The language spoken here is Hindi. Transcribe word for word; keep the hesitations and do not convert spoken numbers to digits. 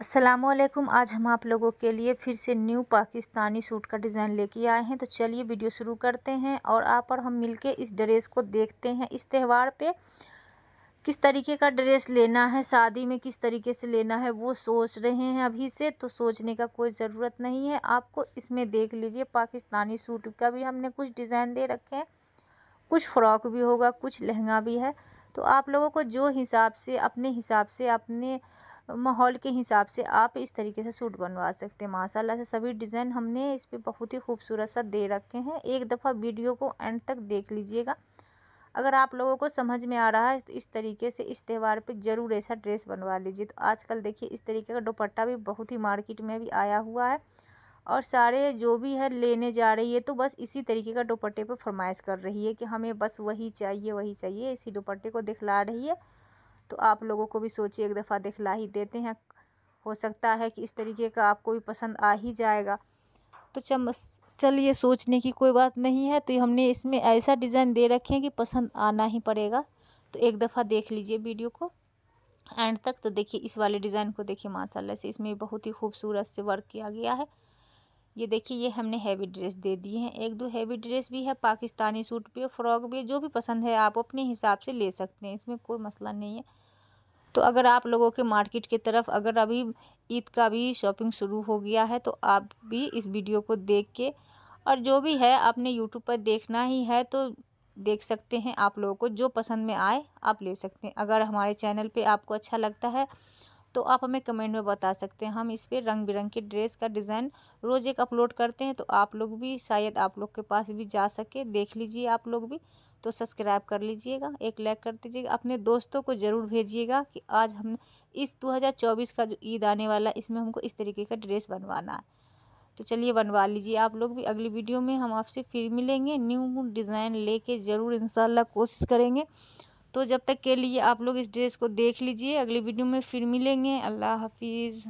अस्सलामुअलैकुम। आज हम आप लोगों के लिए फिर से न्यू पाकिस्तानी सूट का डिज़ाइन लेके आए हैं। तो चलिए वीडियो शुरू करते हैं और आप और हम मिलके इस ड्रेस को देखते हैं। इस त्यौहार पे किस तरीके का ड्रेस लेना है, शादी में किस तरीके से लेना है, वो सोच रहे हैं अभी से, तो सोचने का कोई ज़रूरत नहीं है। आपको इसमें देख लीजिए, पाकिस्तानी सूट का भी हमने कुछ डिज़ाइन दे रखे हैं, कुछ फ़्रॉक भी होगा, कुछ लहंगा भी है। तो आप लोगों को जो हिसाब से, अपने हिसाब से, अपने माहौल के हिसाब से आप इस तरीके से सूट बनवा सकते हैं। माशाल्लाह से सभी डिज़ाइन हमने इस पर बहुत ही खूबसूरत सा दे रखे हैं। एक दफ़ा वीडियो को एंड तक देख लीजिएगा। अगर आप लोगों को समझ में आ रहा है तो इस तरीके से इस त्यौहार पे ज़रूर ऐसा ड्रेस बनवा लीजिए। तो आजकल देखिए इस तरीके का दुपट्टा भी बहुत ही मार्केट में भी आया हुआ है और सारे जो भी है लेने जा रही है तो बस इसी तरीके का दुपट्टे पर फरमाइश कर रही है कि हमें बस वही चाहिए वही चाहिए, इसी दुपट्टे को दिखला रही है। तो आप लोगों को भी सोचिए एक दफ़ा दिखला ही देते हैं, हो सकता है कि इस तरीके का आपको भी पसंद आ ही जाएगा। तो चमस चलिए सोचने की कोई बात नहीं है। तो हमने इसमें ऐसा डिज़ाइन दे रखे हैं कि पसंद आना ही पड़ेगा। तो एक दफ़ा देख लीजिए वीडियो को एंड तक। तो देखिए इस वाले डिज़ाइन को देखिए, माशाल्लाह से इसमें बहुत ही खूबसूरत से वर्क किया गया है। ये देखिए, ये हमने हैवी ड्रेस दे दिए हैं। एक दो हैवी ड्रेस भी है, पाकिस्तानी सूट भी है, फ्रॉक भी है, जो भी पसंद है आप अपने हिसाब से ले सकते हैं, इसमें कोई मसला नहीं है। तो अगर आप लोगों के मार्केट की तरफ अगर अभी ईद का भी शॉपिंग शुरू हो गया है तो आप भी इस वीडियो को देख के, और जो भी है आपने यूट्यूब पर देखना ही है तो देख सकते हैं। आप लोगों को जो पसंद में आए आप ले सकते हैं। अगर हमारे चैनल पे आपको अच्छा लगता है तो आप हमें कमेंट में बता सकते हैं। हम इस पर रंग बिरंगी ड्रेस का डिज़ाइन रोज़ एक अपलोड करते हैं, तो आप लोग भी शायद आप लोग के पास भी जा सके। देख लीजिए आप लोग भी, तो सब्सक्राइब कर लीजिएगा, एक लाइक कर दीजिएगा, अपने दोस्तों को ज़रूर भेजिएगा कि आज हम इस दो हज़ार चौबीस का जो ईद आने वाला इसमें हमको इस तरीके का ड्रेस बनवाना है। तो चलिए बनवा लीजिए आप लोग भी। अगली वीडियो में हम आपसे फिर मिलेंगे, न्यू डिज़ाइन लेके ज़रूर इंशाल्लाह कोशिश करेंगे। तो जब तक के लिए आप लोग इस ड्रेस को देख लीजिए, अगली वीडियो में फिर मिलेंगे। अल्लाह हाफिज़।